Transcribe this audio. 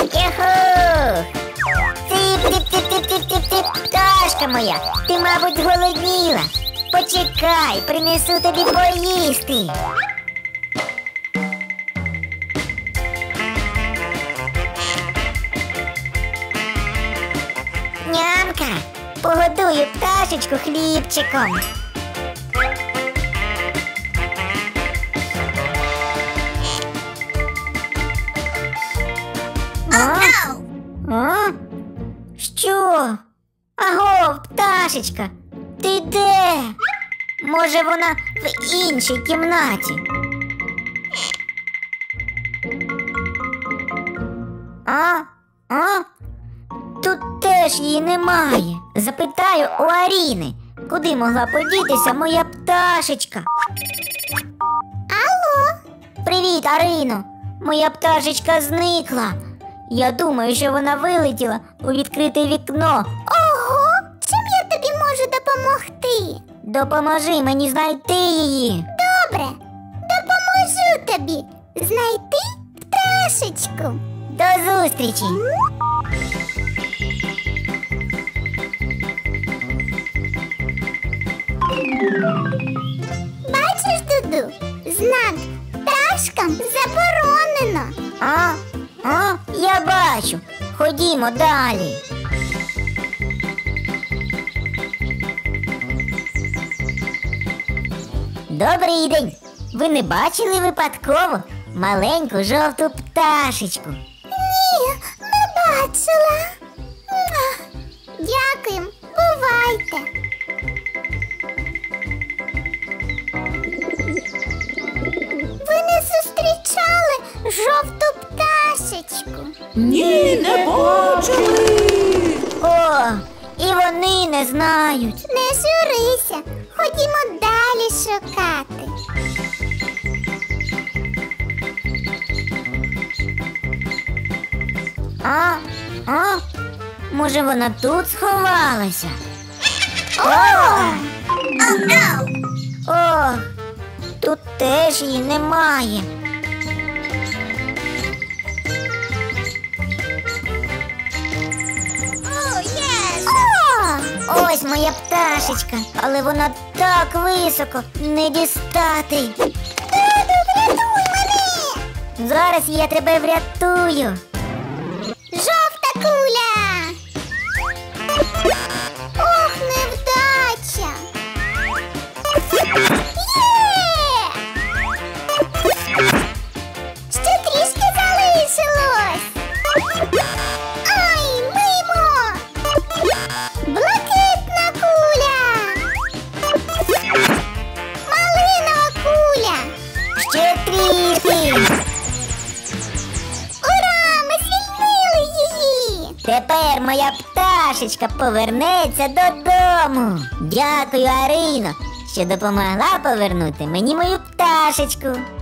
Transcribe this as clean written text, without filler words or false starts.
Йоху! Тип-тип-тип-тип-тип-тип-тип! Пташка моя, ти, мабуть, зголодніла. Почекай, принесу тобі поїсти. Нямка, погодую пташечку хлібчиком. А? Що? Аго, пташечка, ти де? Може, вона в іншій кімнаті? А? Тут теж її немає. Запитаю у Аріни, куди могла подітися моя пташечка. Алло? Привіт, Арино. Моя пташечка зникла. Я думаю, що вона вилетіла у відкрите вікно. Ого, чим я тобі можу допомогти? Допоможи мені знайти її. Добре, допоможу тобі знайти пташечку. До зустрічі. Бачиш, Дудду, знак пташкам заборонено. А, я бачу. Ходімо далі. Добрий день. Ви не бачили випадково маленьку жовту пташечку? Ні, не бачила. Дякуємо. Бувайте. Ви не зустрічали жовту пташечку? Ні, не бачили! О, і вони не знають. Не журися, ходімо далі шукати. А, може вона тут сховалася? О, тут теж її немає. Ось моя пташечка, але вона так високо, не дістати. Дудду, врятуй мене! Зараз я тебе врятую. Жовта куля! Ох, невдача! Є! Ще трішки залишилось! Ай, мимо! Блакитна! Тепер моя пташечка повернеться додому. Дякую, Арино, що допомогла повернути мені мою пташечку.